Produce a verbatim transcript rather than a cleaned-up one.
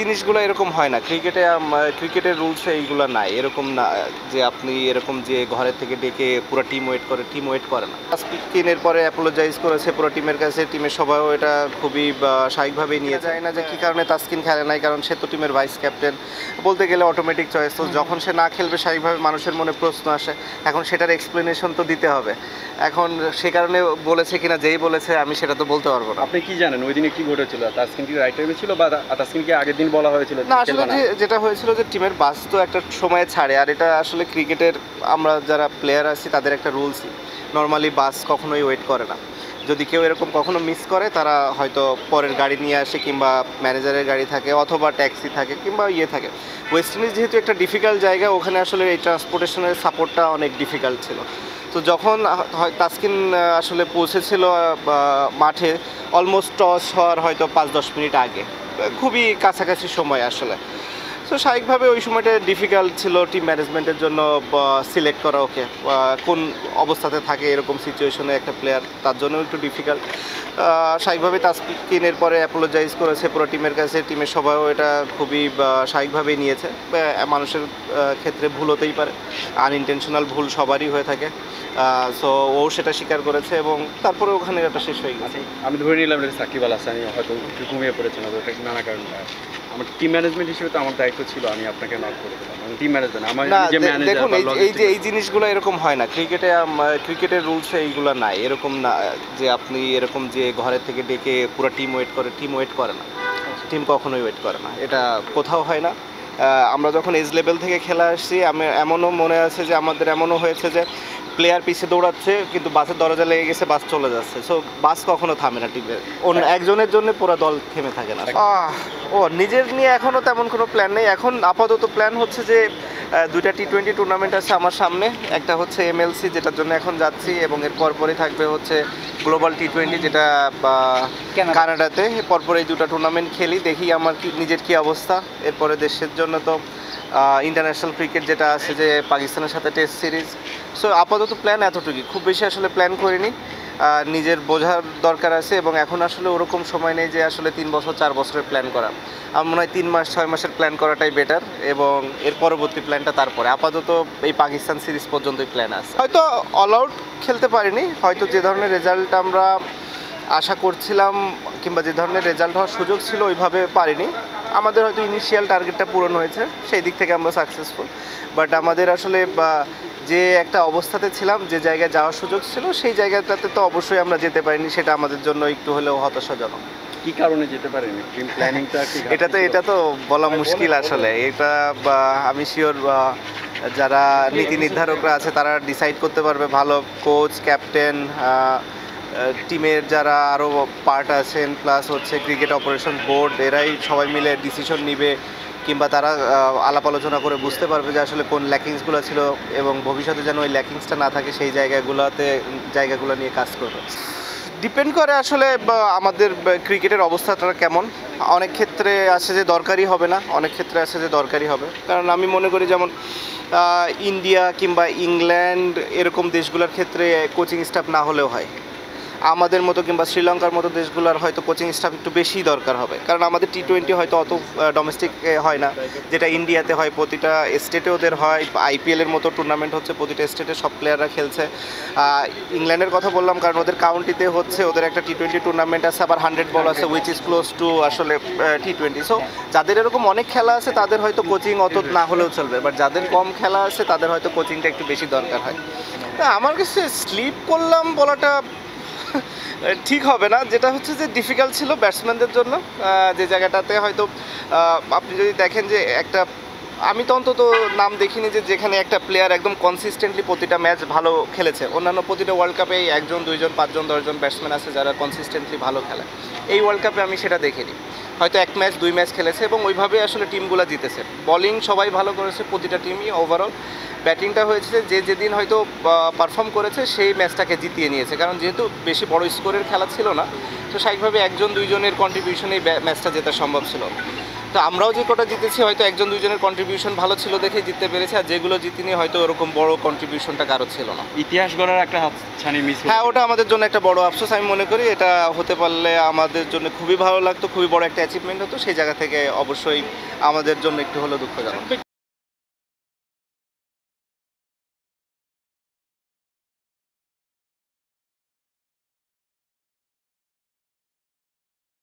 জিনিসগুলো এরকম হয় না। ক্রিকেটে ক্রিকেটের রুলসে এইগুলো নাই, এরকম না যে আপনি এরকম যে ঘরের থেকে ডেকে পুরো টিম ওয়েট করে, টিম ওয়েট করে না। স্পিনের পরে অ্যাপোলোজাইজ করেছে পুরো টিমের কাছে, টিমের সবাইও এটা খুবই স্বাভাবিকভাবেই নিয়ে যায় না যে কী কারণে তাসকিন খেলে নাই, কারণ সে তো টিমের ভাইস ক্যাপ্টেন বলতে গেলে অটোমেটিক চয়েস। তো যখন সে না খেলবে স্বাভাবিকভাবে মানুষের মনে প্রশ্ন আসে, এখন সেটার এক্সপ্লেনেশন তো দিতে হবে। এখন সে কারণে বলেছে কিনা যেই বলেছে আমি সেটা তো বলতে পারবো না। আপনি কি জানেন ওই দিনে কি ঘটেছিল? তাসকিন কি রাইট টাইমে ছিল বা তাসকিনকে আগের দিন বলা হয়েছিল? না, আসলে যেটা হয়েছিল যে টিমের বাস তো একটা সময়ে ছাড়ে, আর এটা আসলে ক্রিকেটের আমরা যারা প্লেয়ার আছি তাদের একটা রুলস, নর্মালি বাস কখনোই ওয়েট করে না। যদি কেউ এরকম কখনো মিস করে তারা হয়তো পরের গাড়ি নিয়ে আসে, কিংবা ম্যানেজারের গাড়ি থাকে অথবা ট্যাক্সি থাকে কিংবা ইয়ে থাকে। ওয়েস্ট ইন্ডিজ যেহেতু একটা ডিফিকাল্ট জায়গা, ওখানে আসলে এই ট্রান্সপোর্টেশনের সাপোর্টটা অনেক ডিফিকাল্ট ছিল। তো যখন তাসকিন আসলে পৌঁছেছিল মাঠে অলমোস্ট টস হওয়ার হয়তো পাঁচ দশ মিনিট আগে, খুবই কাছাকাছি সময় আসলে। তো স্বাভাবিকভাবে ওই সময়টা ডিফিকাল্ট ছিল টিম ম্যানেজমেন্টের জন্য সিলেক্ট করা ওকে কোন অবস্থাতে থাকে, এরকম সিচুয়েশনে একটা প্লেয়ার, তার জন্য একটু ডিফিকাল্ট। স্বাভাবিকভাবে তাসকিনের পরে অ্যাপোলোজাইজ করেছে পুরো টিমের কাছে, টিমের সবাইও এটা খুবই স্বাভাবিকভাবেই নিয়েছে। মানুষের ক্ষেত্রে ভুল হতেই পারে, আনইনটেনশনাল ভুল সবারই হয়ে থাকে। সো ও সেটা স্বীকার করেছে এবং তারপরে ওখানে একটা শেষ হয়ে গেছে। আমি ধরে নিলাম সাকিব আল হাসান হয়তো একটু ঘুমিয়ে পড়েছেন, নানা কারণে আমার টিম ম্যানেজমেন্ট হিসেবে তো আমার দায়িত্ব ছিল, আমি আপনাকে নক করে দিলাম। টিম ম্যানেজমেন্ট আমার যে ম্যানেজার, দেখুন এই যে এই জিনিসগুলো এরকম হয় না। ক্রিকেটে ক্রিকেটের রুলসে এইগুলো নাই, এরকম না যে আপনি এরকম যে ঘরের থেকে ডেকে পুরো টিম ওয়েট করে, টিম ওয়েট করে না, টিম কখনোই ওয়েট করে না, এটা কোথাও হয় না। আমরা যখন এজ লেভেল থেকে খেলা আসছি, আমি এমনও মনে আছে যে আমাদের এমনও হয়েছে যে প্লেয়ার পিছিয়ে দৌড়াচ্ছে কিন্তু বাসের দরজা লেগে গেছে, বাস চলে যাচ্ছে। সো বাস কখনো থামে না টিমের, অন্য একজনের জন্য পুরো দল থেমে থাকে না। ও নিজের নিয়ে এখনও তেমন কোনো প্ল্যান নেই। এখন আপাতত প্ল্যান হচ্ছে যে দুইটা টি টোয়েন্টি টুর্নামেন্ট আছে আমার সামনে, একটা হচ্ছে এমএলসি যেটার জন্য এখন যাচ্ছি, এবং এর পরপরই থাকবে হচ্ছে গ্লোবাল টি টোয়েন্টি যেটা কানাডাতে। পরপর এই দুটো টুর্নামেন্ট খেলি, দেখি আমার কি নিজের কী অবস্থা। এরপরে দেশের জন্য তো ইন্টারন্যাশনাল ক্রিকেট যেটা আছে যে পাকিস্তানের সাথে টেস্ট সিরিজ। সো আপাতত প্ল্যান এতটুকুই, খুব বেশি আসলে প্ল্যান করিনি। নিজের বোঝার দরকার আছে, এবং এখন আসলে ওরকম সময় নেই যে আসলে তিন বছর চার বছরের প্ল্যান করা। আমার মনে হয় তিন মাস ছয় মাসের প্ল্যান করাটাই বেটার, এবং এর পরবর্তী প্ল্যানটা তারপরে। আপাতত এই পাকিস্তান সিরিজ পর্যন্তই প্ল্যান আছে। হয়তো অল আউট খেলতে পারিনি, হয়তো যে ধরনের রেজাল্ট আমরা আশা করছিলাম কিংবা যে ধরনের রেজাল্ট হওয়ার সুযোগ ছিল ওইভাবে পারিনি। আমাদের হয়তো ইনিশিয়াল টার্গেটটা পূরণ হয়েছে, সেই দিক থেকে আমরা সাকসেসফুল। বাট আমাদের আসলে যে একটা অবস্থাতে ছিলাম, যে জায়গায় যাওয়ার সুযোগ ছিল, সেই জায়গাটাতে তো অবশ্যই আমরা যেতে পারিনি। সেটা আমাদের জন্য একটু হলেও হতাশাজনক। কী কারণে যেতে পারিনি? টিম প্ল্যানিংটা এটা তো এটা তো বলা মুশকিল আসলে। এটা আমি শিওর যারা নীতি নির্ধারকরা আছে তারা ডিসাইড করতে পারবে ভালো। কোচ, ক্যাপ্টেন, টিমের যারা আরও পার্ট আছেন, প্লাস হচ্ছে ক্রিকেট অপারেশন বোর্ড, এরাই সবাই মিলে ডিসিশন নেবে, কিংবা তারা আলাপ আলোচনা করে বুঝতে পারবে যে আসলে কোন ল্যাকিংসগুলো ছিল, এবং ভবিষ্যতে যেন ওই ল্যাকিংসটা না থাকে সেই জায়গাগুলোতে জায়গাগুলো নিয়ে কাজ করবে। ডিপেন্ড করে আসলে আমাদের ক্রিকেটের অবস্থাটা কেমন। অনেক ক্ষেত্রে আছে যে দরকারি হবে না, অনেক ক্ষেত্রে আছে যে দরকারি হবে। কারণ আমি মনে করি যেমন ইন্ডিয়া কিংবা ইংল্যান্ড এরকম দেশগুলোর ক্ষেত্রে কোচিং স্টাফ না হলেও হয়। আমাদের মতো কিংবা শ্রীলঙ্কার মতো দেশগুলোর হয়তো কোচিং স্টাফ একটু বেশি দরকার হবে, কারণ আমাদের টি টোয়েন্টি হয়তো অত ডোমেস্টিক হয় না যেটা ইন্ডিয়াতে হয়। প্রতিটা স্টেটে ওদের হয়, আইপিএলের মতো টুর্নামেন্ট হচ্ছে, প্রতিটা স্টেটে সব প্লেয়াররা খেলছে। ইংল্যান্ডের কথা বললাম কারণ ওদের কাউন্টিতে হচ্ছে, ওদের একটা টি টোয়েন্টি টুর্নামেন্ট আছে, আবার হান্ড্রেড বল আছে, উইচ ইজ ক্লোজ টু আসলে টি টোয়েন্টি। সো যাদের এরকম অনেক খেলা আছে তাদের হয়তো কোচিং অত না হলেও চলবে, বাট যাদের কম খেলা আছে তাদের হয়তো কোচিংটা একটু বেশি দরকার হয়। আমার কাছে স্লিপ করলাম বলাটা ঠিক হবে না। যেটা হচ্ছে যে ডিফিকাল্ট ছিল ব্যাটসম্যানদের জন্য, যে জায়গাটাতে হয়তো আপনি যদি দেখেন যে একটা, আমি তো অন্তত নাম দেখিনি যে যেখানে একটা প্লেয়ার একদম কনসিস্টেন্টলি প্রতিটা ম্যাচ ভালো খেলেছে। অন্যান্য প্রতিটা ওয়ার্ল্ড কাপে একজন দুইজন পাঁচজন দশজন ব্যাটসম্যান আছে যারা কনসিস্টেন্টলি ভালো খেলে। এই ওয়ার্ল্ড কাপে আমি সেটা দেখিনি, হয়তো এক ম্যাচ দুই ম্যাচ খেলেছে, এবং ওইভাবে আসলে টিমগুলো জিতেছে। বলিং সবাই ভালো করেছে প্রতিটা টিমই, ওভারঅল ব্যাটিংটা হয়েছে যে যেদিন হয়তো পারফর্ম করেছে সেই ম্যাচটাকে জিতিয়ে নিয়েছে, কারণ যেহেতু বেশি বড় স্কোরের খেলা ছিল না, তো স্বাভাবিকভাবে একজন দুইজনের কন্ট্রিবিউশনেই ম্যাচটা জেতা সম্ভব ছিল। তো আমরাও যে কটা জিতেছি হয়তো একজন দুজনের কন্ট্রিবিউশন ভালো ছিল দেখে জিততে পেরেছি, আর যেগুলো জিতিনি হয়তো ওরকম বড় কন্ট্রিবিউশনটা কারো ছিল না। ইতিহাস গড়ার একটা হাতছানি মিস, হ্যাঁ ওটা আমাদের জন্য একটা বড় আফসোস আমি মনে করি। এটা হতে পারলে আমাদের জন্য খুবই ভালো লাগতো, খুবই বড় একটা অ্যাচিভমেন্ট হতো। সেই জায়গা থেকে অবশ্যই আমাদের জন্য একটু হলেও দুঃখজনক।